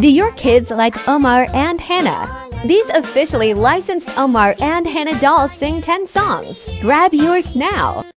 Do your kids like Omar and Hana? These officially licensed Omar and Hana dolls sing 10 songs. Grab yours now!